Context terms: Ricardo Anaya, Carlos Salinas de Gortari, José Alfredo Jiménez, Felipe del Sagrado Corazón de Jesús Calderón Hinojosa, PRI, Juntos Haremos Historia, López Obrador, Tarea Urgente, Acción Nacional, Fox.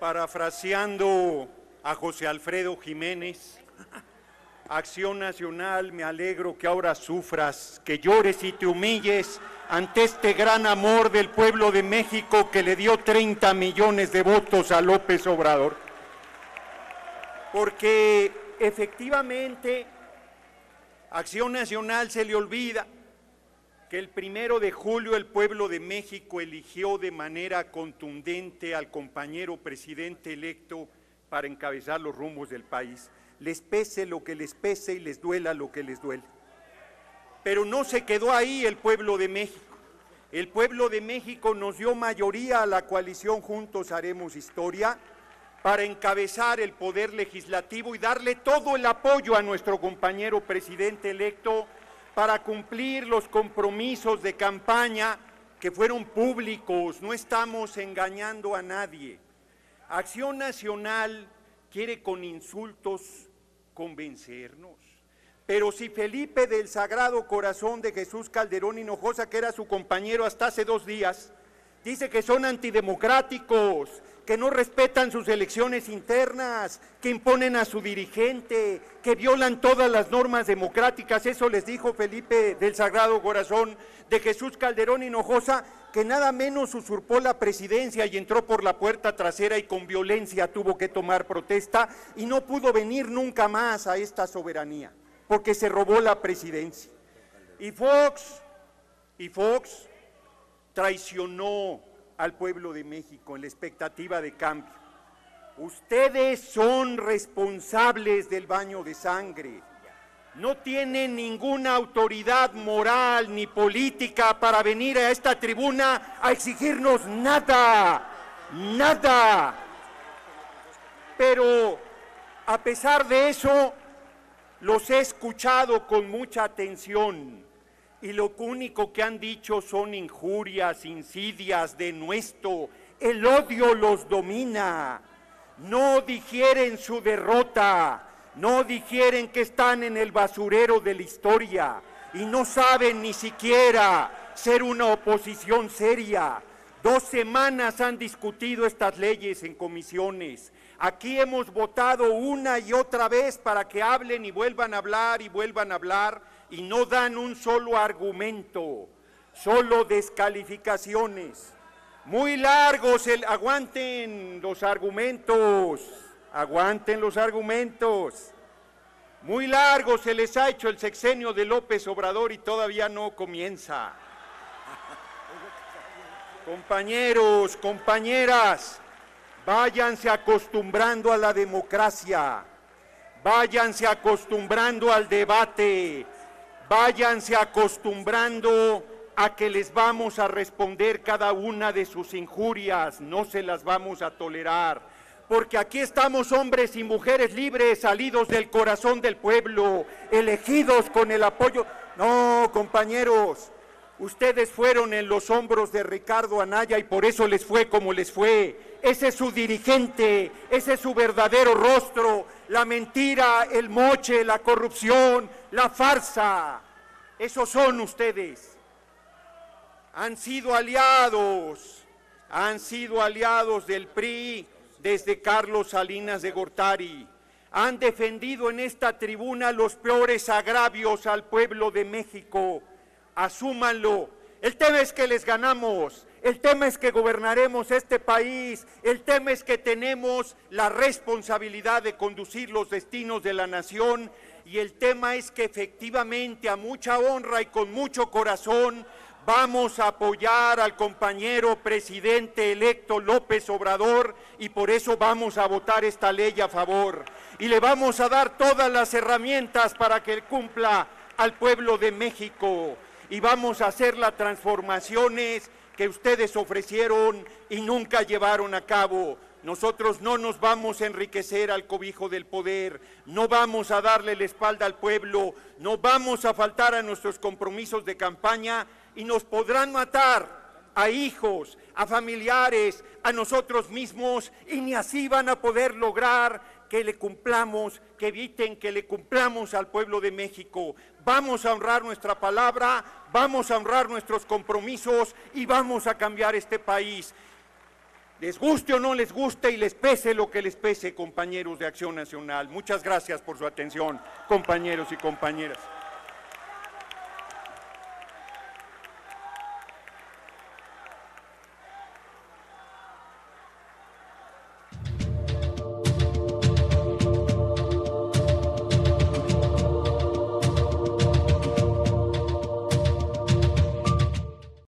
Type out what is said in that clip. Parafraseando a José Alfredo Jiménez, Acción Nacional, me alegro que ahora sufras, que llores y te humilles ante este gran amor del pueblo de México que le dio 30 millones de votos a López Obrador. Porque efectivamente a Acción Nacional se le olvida que el 1 de julio el pueblo de México eligió de manera contundente al compañero presidente electo para encabezar los rumbos del país. Les pese lo que les pese y les duela lo que les duela. Pero no se quedó ahí el pueblo de México. El pueblo de México nos dio mayoría a la coalición Juntos Haremos Historia para encabezar el poder legislativo y darle todo el apoyo a nuestro compañero presidente electo para cumplir los compromisos de campaña que fueron públicos. No estamos engañando a nadie. Acción Nacional quiere con insultos convencernos. Pero si Felipe del Sagrado Corazón de Jesús Calderón Hinojosa, que era su compañero hasta hace 2 días, dice que son antidemocráticos, que no respetan sus elecciones internas, que imponen a su dirigente, que violan todas las normas democráticas. Eso les dijo Felipe del Sagrado Corazón de Jesús Calderón Hinojosa, que nada menos usurpó la presidencia y entró por la puerta trasera y con violencia tuvo que tomar protesta y no pudo venir nunca más a esta soberanía, porque se robó la presidencia. Y Fox traicionó al pueblo de México en la expectativa de cambio. Ustedes son responsables del baño de sangre. No tienen ninguna autoridad moral ni política para venir a esta tribuna a exigirnos nada, nada. Pero a pesar de eso, los he escuchado con mucha atención. Y lo único que han dicho son injurias, insidias, denuesto. El odio los domina. No digieren su derrota. No digieren que están en el basurero de la historia. Y no saben ni siquiera ser una oposición seria. 2 semanas han discutido estas leyes en comisiones. Aquí hemos votado una y otra vez para que hablen y vuelvan a hablar y vuelvan a hablar. Y no dan un solo argumento, solo descalificaciones. Muy largos, aguanten los argumentos. Muy largo se les ha hecho el sexenio de López Obrador y todavía no comienza. Compañeros, compañeras, váyanse acostumbrando a la democracia, váyanse acostumbrando al debate. Váyanse acostumbrando a que les vamos a responder cada una de sus injurias, no se las vamos a tolerar, porque aquí estamos hombres y mujeres libres, salidos del corazón del pueblo, elegidos con el apoyo. No, compañeros, ustedes fueron en los hombros de Ricardo Anaya y por eso les fue como les fue. Ese es su dirigente, ese es su verdadero rostro, la mentira, el moche, la corrupción, la farsa. Esos son ustedes. Han sido aliados del PRI desde Carlos Salinas de Gortari. Han defendido en esta tribuna los peores agravios al pueblo de México. Asúmanlo. El tema es que les ganamos. El tema es que gobernaremos este país, el tema es que tenemos la responsabilidad de conducir los destinos de la nación y el tema es que efectivamente a mucha honra y con mucho corazón vamos a apoyar al compañero presidente electo López Obrador y por eso vamos a votar esta ley a favor y le vamos a dar todas las herramientas para que cumpla al pueblo de México y vamos a hacer las transformaciones que ustedes ofrecieron y nunca llevaron a cabo. Nosotros no nos vamos a enriquecer al cobijo del poder, no vamos a darle la espalda al pueblo, no vamos a faltar a nuestros compromisos de campaña y nos podrán matar a hijos, a familiares, a nosotros mismos y ni así van a poder lograr que le cumplamos, que eviten que le cumplamos al pueblo de México. Vamos a honrar nuestra palabra, vamos a honrar nuestros compromisos y vamos a cambiar este país. Les guste o no les guste y les pese lo que les pese, compañeros de Acción Nacional. Muchas gracias por su atención, compañeros y compañeras.